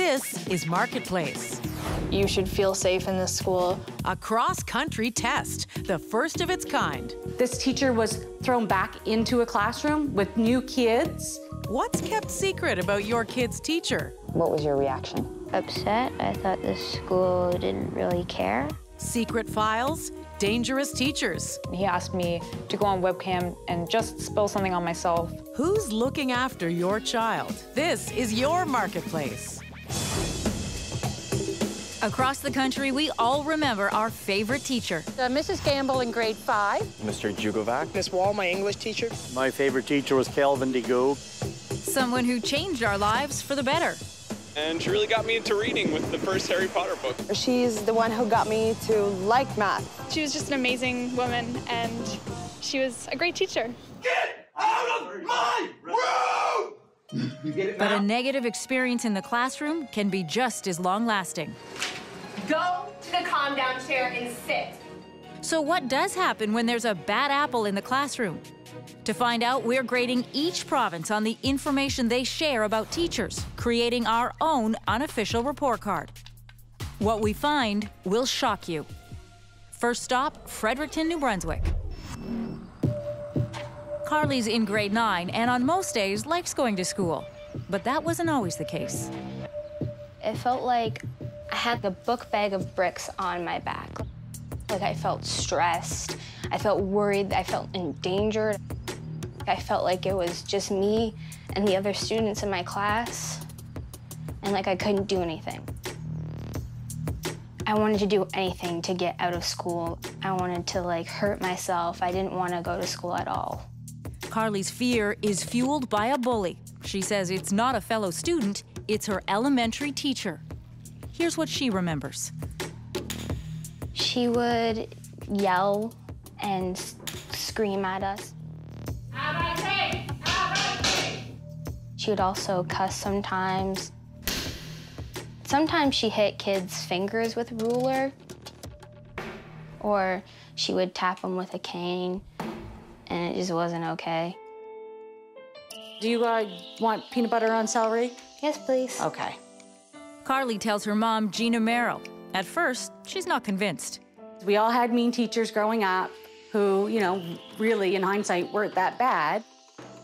This is Marketplace. You should feel safe in this school. A cross-country test, the first of its kind. This teacher was thrown back into a classroom with new kids. What's kept secret about your kid's teacher? What was your reaction? Upset. I thought this school didn't really care. Secret files, dangerous teachers. He asked me to go on webcam and just spill something on myself. Who's looking after your child? This is your Marketplace. Across the country, we all remember our favorite teacher. Mrs. Gamble in grade 5. Mr. Jugovac. Miss Wall, my English teacher. My favorite teacher was Calvin DeGaulle. Someone who changed our lives for the better. And she really got me into reading with the first Harry Potter book. She's the one who got me to like math. She was just an amazing woman, and she was a great teacher. Get out of my room! But a negative experience in the classroom can be just as long-lasting. Go to the calm-down chair and sit. So what does happen when there's a bad apple in the classroom? To find out, we're grading each province on the information they share about teachers, creating our own unofficial report card. What we find will shock you. First stop, Fredericton, New Brunswick. Carly's in grade 9 and on most days likes going to school, but that wasn't always the case. It felt like I had a book bag of bricks on my back. Like I felt stressed, I felt worried, I felt endangered. I felt like it was just me and the other students in my class, and like I couldn't do anything. I wanted to do anything to get out of school. I wanted to like hurt myself. I didn't want to go to school at all. Carly's fear is fueled by a bully. She says it's not a fellow student, it's her elementary teacher. Here's what she remembers. She would yell and scream at us. She would also cuss sometimes. Sometimes she hit kids' fingers with a ruler, or she would tap them with a cane. And it just wasn't okay. Do you want peanut butter on celery? Yes, please. Okay. Carly tells her mom, Gina Merrill. At first, she's not convinced. We all had mean teachers growing up who, you know, really, in hindsight, weren't that bad.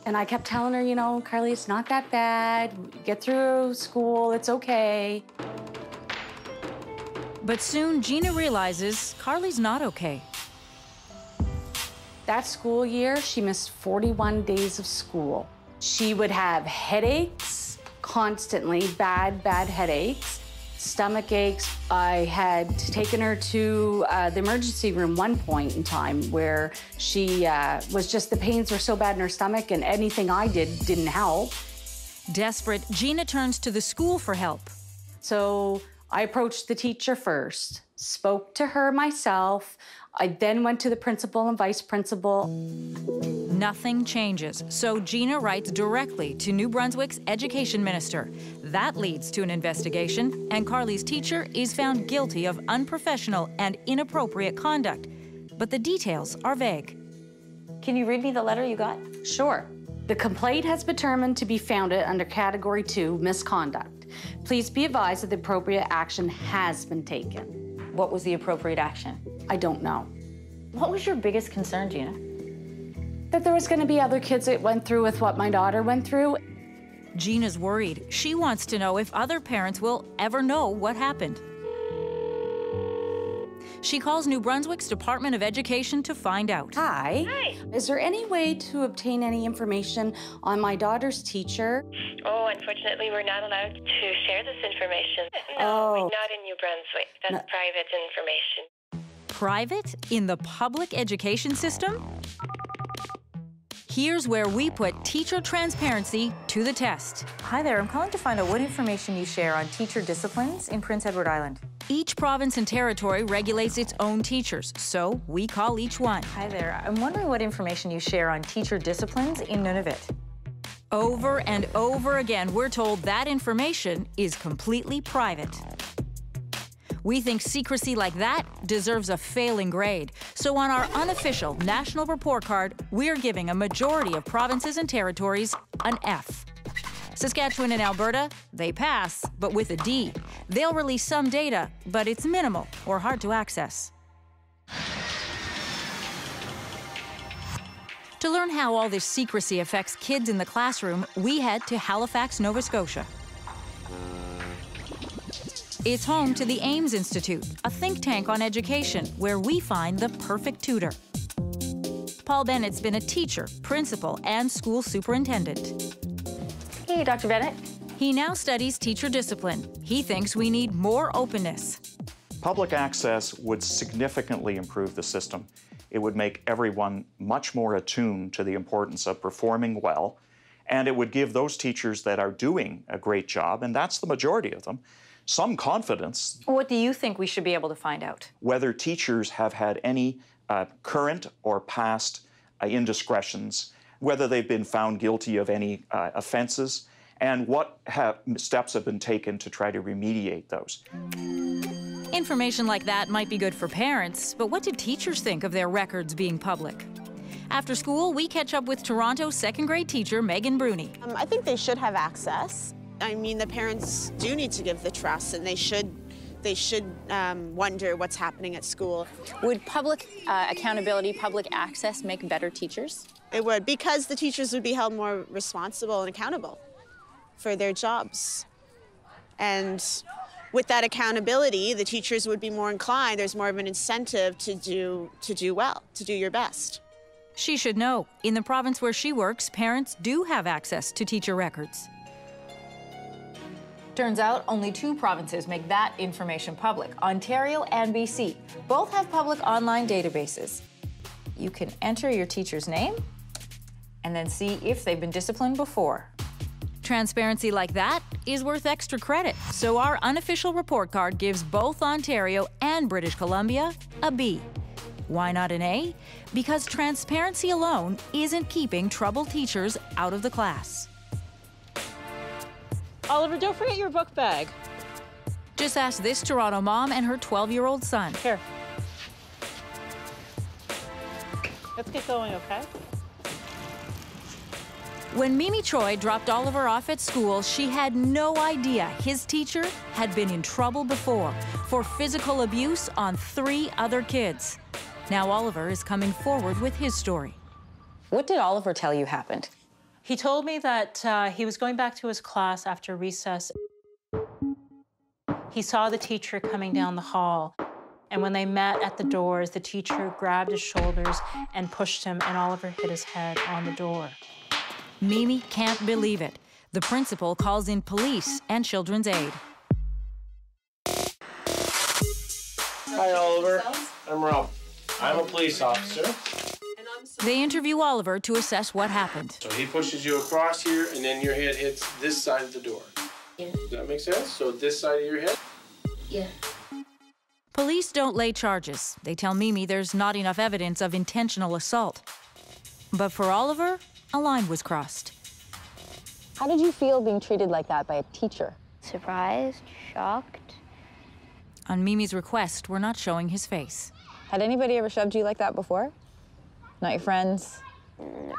And I kept telling her, you know, Carly, it's not that bad. Get through school, it's okay. But soon, Gina realizes Carly's not okay. That school year, she missed 41 days of school. She would have headaches constantly, bad headaches, stomach aches. I had taken her to the emergency room one point in time where she was just, the pains were so bad in her stomach and anything I did didn't help. Desperate, Gina turns to the school for help. So I approached the teacher first, spoke to her myself. I then went to the principal and vice principal. Nothing changes, so Gina writes directly to New Brunswick's education minister. That leads to an investigation, and Carly's teacher is found guilty of unprofessional and inappropriate conduct. But the details are vague. Can you read me the letter you got? Sure. The complaint has been determined to be founded under Category 2, misconduct. Please be advised that the appropriate action has been taken. What was the appropriate action? I don't know. What was your biggest concern, Gina? That there was going to be other kids that went through with what my daughter went through. Gina's worried. She wants to know if other parents will ever know what happened. She calls New Brunswick's Department of Education to find out. Hi. Hi. Is there any way to obtain any information on my daughter's teacher? Oh, unfortunately, we're not allowed to share this information. No, not in New Brunswick. That's private information. Private in the public education system? Here's where we put teacher transparency to the test. Hi there, I'm calling to find out what information you share on teacher disciplines in Prince Edward Island. Each province and territory regulates its own teachers, so we call each one. Hi there, I'm wondering what information you share on teacher disciplines in Nunavut. Over and over again, we're told that information is completely private. We think secrecy like that deserves a failing grade. So on our unofficial national report card, we're giving a majority of provinces and territories an F. Saskatchewan and Alberta, they pass, but with a D. They'll release some data, but it's minimal or hard to access. To learn how all this secrecy affects kids in the classroom, we head to Halifax, Nova Scotia. It's home to the Ames Institute, a think tank on education, where we find the perfect tutor. Paul Bennett's been a teacher, principal, and school superintendent. Hey, Dr. Bennett. He now studies teacher discipline. He thinks we need more openness. Public access would significantly improve the system. It would make everyone much more attuned to the importance of performing well, and it would give those teachers that are doing a great job, and that's the majority of them, some confidence. What do you think we should be able to find out? Whether teachers have had any current or past indiscretions, whether they've been found guilty of any offenses, and what steps have been taken to try to remediate those. Information like that might be good for parents, but what do teachers think of their records being public? After school, we catch up with Toronto second grade teacher Megan Bruni. I think they should have access. I mean, the parents do need to give the trust, and they should wonder what's happening at school. Would public accountability, public access make better teachers? It would, because the teachers would be held more responsible and accountable for their jobs. And with that accountability, the teachers would be more inclined, there's more of an incentive to do well, to do your best. She should know. In the province where she works, parents do have access to teacher records. Turns out only two provinces make that information public, Ontario and BC. Both have public online databases. You can enter your teacher's name and then see if they've been disciplined before. Transparency like that is worth extra credit, so our unofficial report card gives both Ontario and British Columbia a B. Why not an A? Because transparency alone isn't keeping troubled teachers out of the class. Oliver, don't forget your book bag. Just ask this Toronto mom and her 12-year-old son. Here. Let's get going, okay? When Mimi Choi dropped Oliver off at school, she had no idea his teacher had been in trouble before for physical abuse on 3 other kids. Now Oliver is coming forward with his story. What did Oliver tell you happened? He told me that he was going back to his class after recess. He saw the teacher coming down the hall, and when they met at the doors, the teacher grabbed his shoulders and pushed him, and Oliver hit his head on the door. Mimi can't believe it. The principal calls in police and Children's Aid. Hi, Oliver. I'm Ralph. I'm a police officer. They interview Oliver to assess what happened. So he pushes you across here, and then your head hits this side of the door. Yeah. Does that make sense? So this side of your head? Yeah. Police don't lay charges. They tell Mimi there's not enough evidence of intentional assault. But for Oliver, a line was crossed. How did you feel being treated like that by a teacher? Surprised, shocked. On Mimi's request, we're not showing his face. Had anybody ever shoved you like that before? Not your friends? No.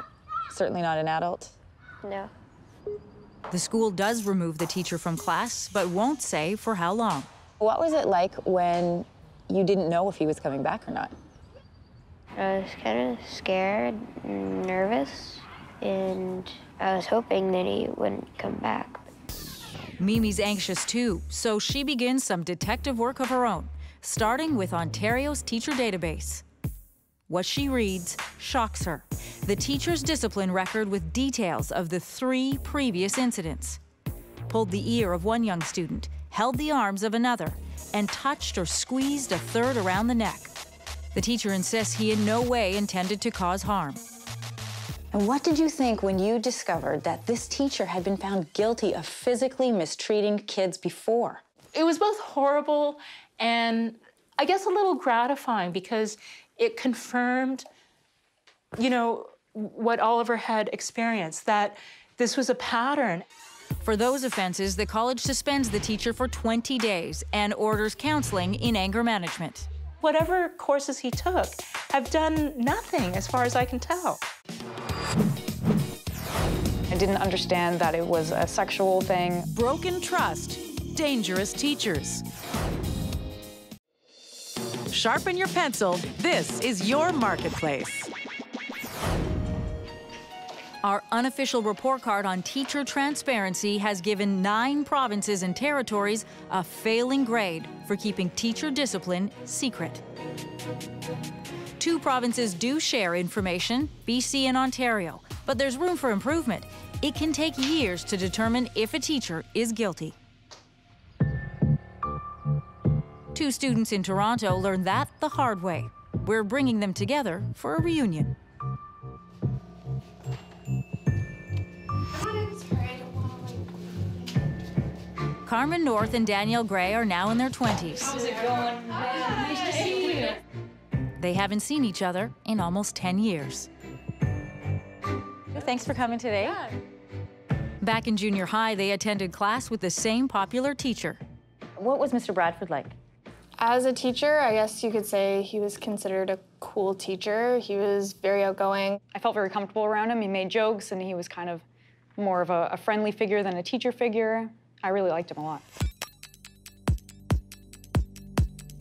Certainly not an adult? No. The school does remove the teacher from class, but won't say for how long. What was it like when you didn't know if he was coming back or not? I was kind of scared and nervous, and I was hoping that he wouldn't come back. Mimi's anxious too, so she begins some detective work of her own, starting with Ontario's teacher database. What she reads shocks her. The teacher's discipline record with details of the 3 previous incidents. Pulled the ear of one young student, held the arms of another, and touched or squeezed a third around the neck. The teacher insists he in no way intended to cause harm. And what did you think when you discovered that this teacher had been found guilty of physically mistreating kids before? It was both horrible and I guess a little gratifying, because it confirmed, you know, what Oliver had experienced, that this was a pattern. For those offenses, the college suspends the teacher for 20 days and orders counseling in anger management. Whatever courses he took have done nothing, as far as I can tell. and didn't understand that it was a sexual thing. Broken trust, dangerous teachers. Sharpen your pencil. This is your Marketplace. Our unofficial report card on teacher transparency has given 9 provinces and territories a failing grade for keeping teacher discipline secret. 2 provinces do share information, BC and Ontario, but there's room for improvement. It can take years to determine if a teacher is guilty. 2 students in Toronto learned that the hard way. We're bringing them together for a reunion. Carmen North and Danielle Gray are now in their 20s. How's it going? Nice to see you. They haven't seen each other in almost 10 years. Thanks for coming today. Yeah. Back in junior high, they attended class with the same popular teacher. What was Mr. Bradford like? As a teacher, I guess you could say he was considered a cool teacher. He was very outgoing. I felt very comfortable around him. He made jokes, and he was kind of more of a friendly figure than a teacher figure. I really liked him a lot.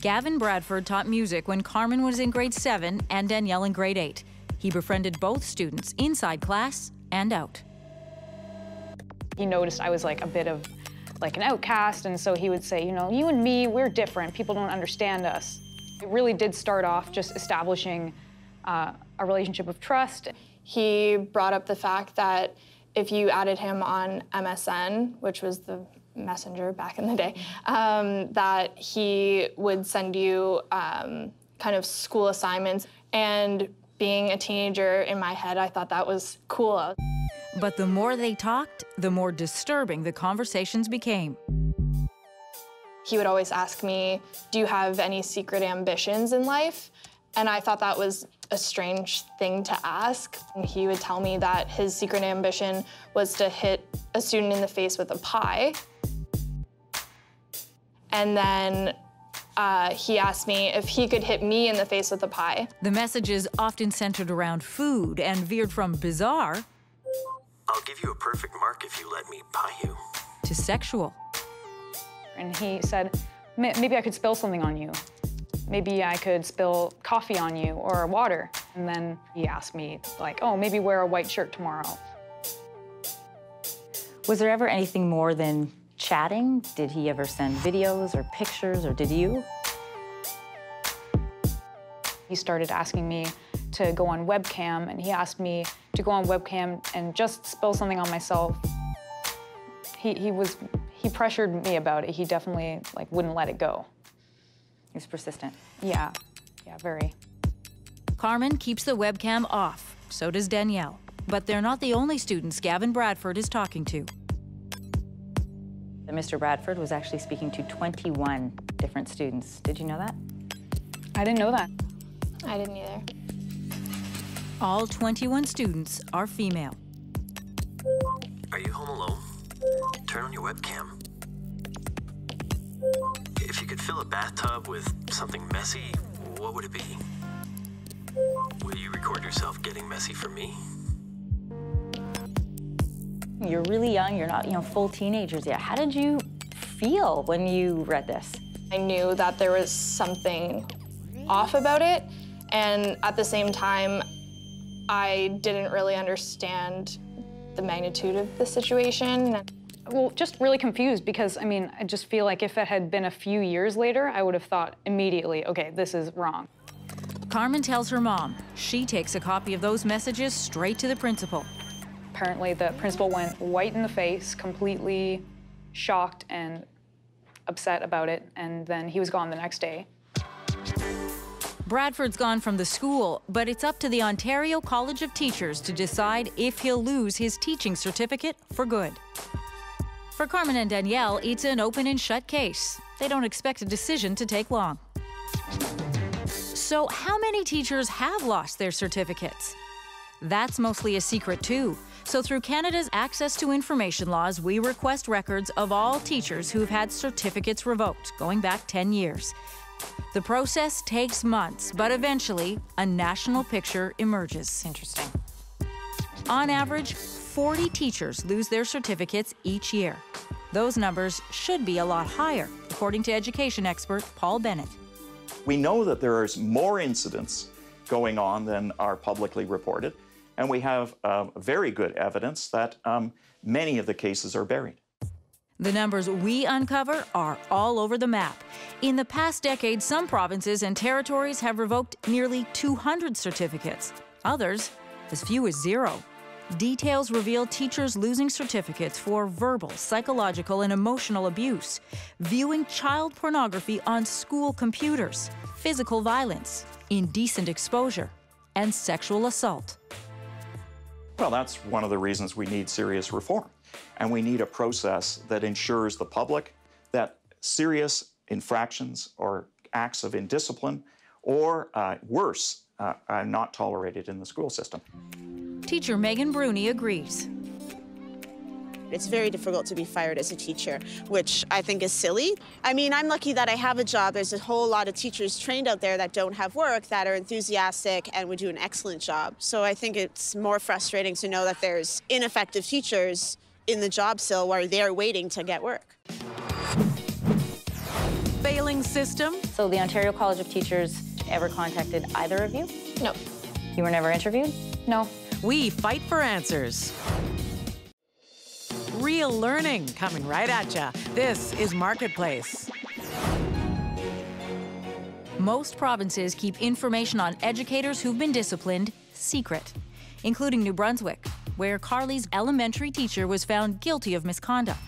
Gavin Bradford taught music when Carmen was in grade 7 and Danielle in grade 8. He befriended both students inside class and out. He noticed I was like a bit of like an outcast, and so he would say, you know, you and me, we're different. People don't understand us. It really did start off just establishing a relationship of trust. He brought up the fact that if you added him on MSN, which was the messenger back in the day, that he would send you kind of school assignments. And being a teenager in my head, I thought that was cool. But the more they talked, the more disturbing the conversations became. He would always ask me, do you have any secret ambitions in life? And I thought that was a strange thing to ask. And he would tell me that his secret ambition was to hit a student in the face with a pie. And then he asked me if he could hit me in the face with a pie. The messages often centered around food and veered from bizarre... I'll give you a perfect mark if you let me pie you. ...to sexual. And he said, maybe I could spill something on you. Maybe I could spill coffee on you or water. And then he asked me, like, oh, maybe wear a white shirt tomorrow. Was there ever anything more than chatting? Did he ever send videos or pictures, or did you? He started asking me to go on webcam, and he asked me to go on webcam and just spill something on myself. He pressured me about it. He definitely, like, wouldn't let it go. He was persistent. Yeah, very. Carmen keeps the webcam off, so does Danielle. But they're not the only students Gavin Bradford is talking to. Mr. Bradford was actually speaking to 21 different students. Did you know that? I didn't know that. I didn't either. All 21 students are female. Are you home alone? Turn on your webcam. If you could fill a bathtub with something messy, what would it be? Will you record yourself getting messy for me? You're really young, you're not, you know, full teenagers yet. How did you feel when you read this? I knew that there was something off about it, and at the same time, I didn't really understand the magnitude of the situation. Well, just really confused because, I mean, I just feel like if it had been a few years later, I would have thought immediately, okay, this is wrong. Carmen tells her mom. She takes a copy of those messages straight to the principal. Apparently, the principal went white in the face, completely shocked and upset about it, and then he was gone the next day. Bradford's gone from the school, but it's up to the Ontario College of Teachers to decide if he'll lose his teaching certificate for good. For Carmen and Danielle, it's an open and shut case. They don't expect a decision to take long. So how many teachers have lost their certificates? That's mostly a secret too. So through Canada's access to information laws, we request records of all teachers who've had certificates revoked, going back 10 years. The process takes months, but eventually a national picture emerges. Interesting. On average, 40 teachers lose their certificates each year. Those numbers should be a lot higher, according to education expert Paul Bennett. We know that there are more incidents going on than are publicly reported, and we have very good evidence that many of the cases are buried. The numbers we uncover are all over the map. In the past decade, some provinces and territories have revoked nearly 200 certificates, others as few as zero. Details reveal teachers losing certificates for verbal, psychological, and emotional abuse, viewing child pornography on school computers, physical violence, indecent exposure, and sexual assault. Well, that's one of the reasons we need serious reform. And we need a process that ensures the public that serious infractions or acts of indiscipline or worse are not tolerated in the school system. Teacher Megan Bruni agrees. It's very difficult to be fired as a teacher, which I think is silly. I mean, I'm lucky that I have a job. There's a whole lot of teachers trained out there that don't have work, that are enthusiastic and would do an excellent job. So I think it's more frustrating to know that there's ineffective teachers in the job still while they're waiting to get work. Failing system. So the Ontario College of Teachers ever contacted either of you? No. You were never interviewed? No. We fight for answers. Real learning coming right at ya. This is Marketplace. Most provinces keep information on educators who've been disciplined secret, including New Brunswick, where Carly's elementary teacher was found guilty of misconduct.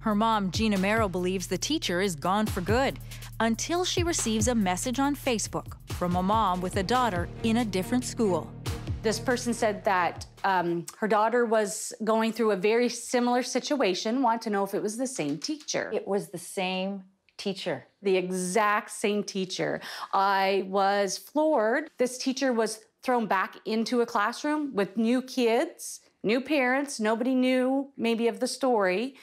Her mom, Gina Merrill, believes the teacher is gone for good until she receives a message on Facebook from a mom with a daughter in a different school. This person said that her daughter was going through a very similar situation, want to know if it was the same teacher. It was the same teacher. The exact same teacher. I was floored. This teacher was thrown back into a classroom with new kids, new parents, nobody knew maybe of the story,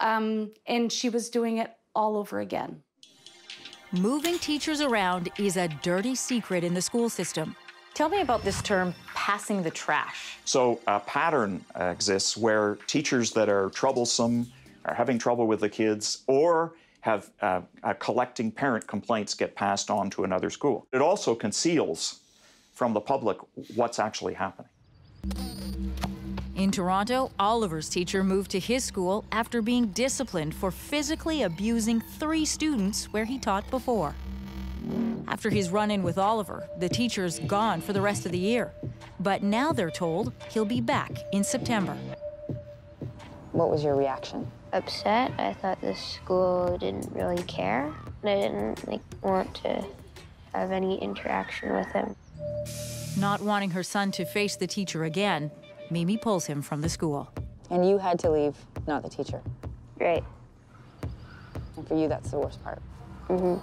and she was doing it all over again. Moving teachers around is a dirty secret in the school system. Tell me about this term, passing the trash. So a pattern exists where teachers that are troublesome, are having trouble with the kids, or have collecting parent complaints get passed on to another school. It also conceals from the public what's actually happening. In Toronto, Oliver's teacher moved to his school after being disciplined for physically abusing 3 students where he taught before. After his run-in with Oliver, the teacher's gone for the rest of the year. But now they're told he'll be back in September. What was your reaction? Upset. I thought the school didn't really care. I didn't want to have any interaction with him. Not wanting her son to face the teacher again, Mimi pulls him from the school. And you had to leave, not the teacher. Right. And for you, that's the worst part. Mm-hmm.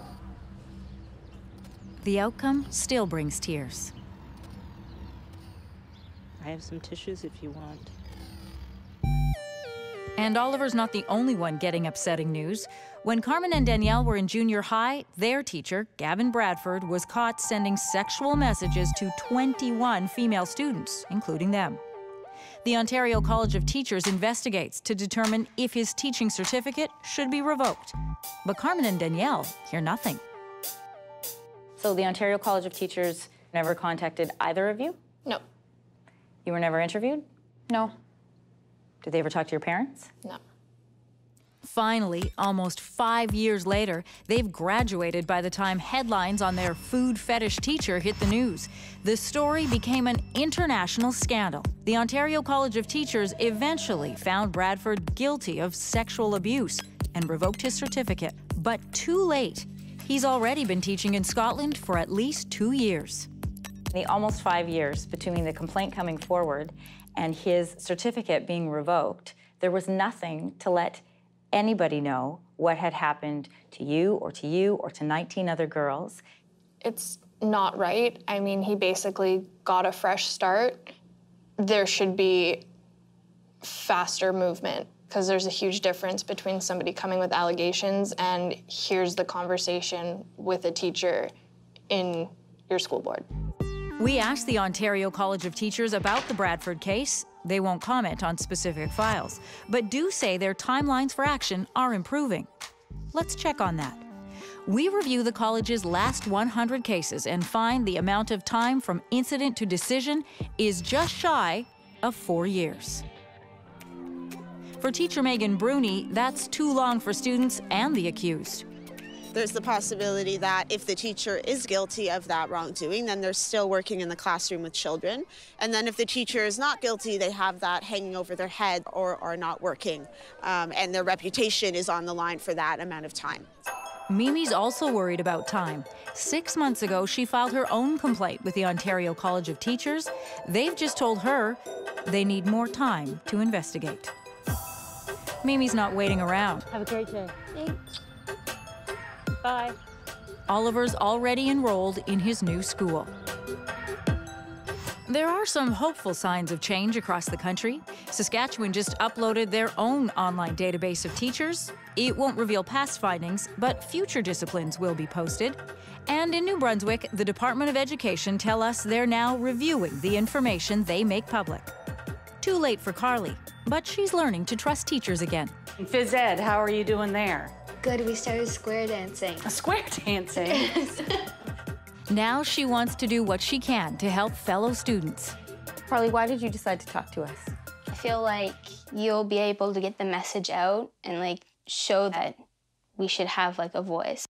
The outcome still brings tears. I have some tissues if you want. And Oliver's not the only one getting upsetting news. When Carmen and Danielle were in junior high, their teacher, Gavin Bradford, was caught sending sexual messages to 21 female students, including them. The Ontario College of Teachers investigates to determine if his teaching certificate should be revoked. But Carmen and Danielle hear nothing. So the Ontario College of Teachers never contacted either of you? No. You were never interviewed? No. Did they ever talk to your parents? No. Finally, almost 5 years later, they've graduated by the time headlines on their food fetish teacher hit the news. The story became an international scandal. The Ontario College of Teachers eventually found Bradford guilty of sexual abuse and revoked his certificate, but too late. He's already been teaching in Scotland for at least 2 years. In the almost 5 years between the complaint coming forward and his certificate being revoked, there was nothing to let anybody know what had happened to you or to 19 other girls. It's not right. I mean, he basically got a fresh start. There should be faster movement, because there's a huge difference between somebody coming with allegations and here's the conversation with a teacher in your school board. We asked the Ontario College of Teachers about the Bradford case. They won't comment on specific files, but do say their timelines for action are improving. Let's check on that. We review the college's last 100 cases and find the amount of time from incident to decision is just shy of 4 years. For teacher Megan Bruni, that's too long for students and the accused. There's the possibility that if the teacher is guilty of that wrongdoing, then they're still working in the classroom with children. And then if the teacher is not guilty, they have that hanging over their head or are not working. And their reputation is on the line for that amount of time. Mimi's also worried about time. 6 months ago, she filed her own complaint with the Ontario College of Teachers. They've just told her they need more time to investigate. Mimi's not waiting around. Have a great day. Thanks. Bye. Oliver's already enrolled in his new school. There are some hopeful signs of change across the country. Saskatchewan just uploaded their own online database of teachers. It won't reveal past findings, but future disciplines will be posted. And in New Brunswick, the Department of Education tell us they're now reviewing the information they make public. Too late for Carly, but she's learning to trust teachers again. Phys Ed, how are you doing there? Good, we started square dancing. Square dancing? Yes. Now she wants to do what she can to help fellow students. Carly, why did you decide to talk to us? I feel like you'll be able to get the message out and, show that we should have, a voice.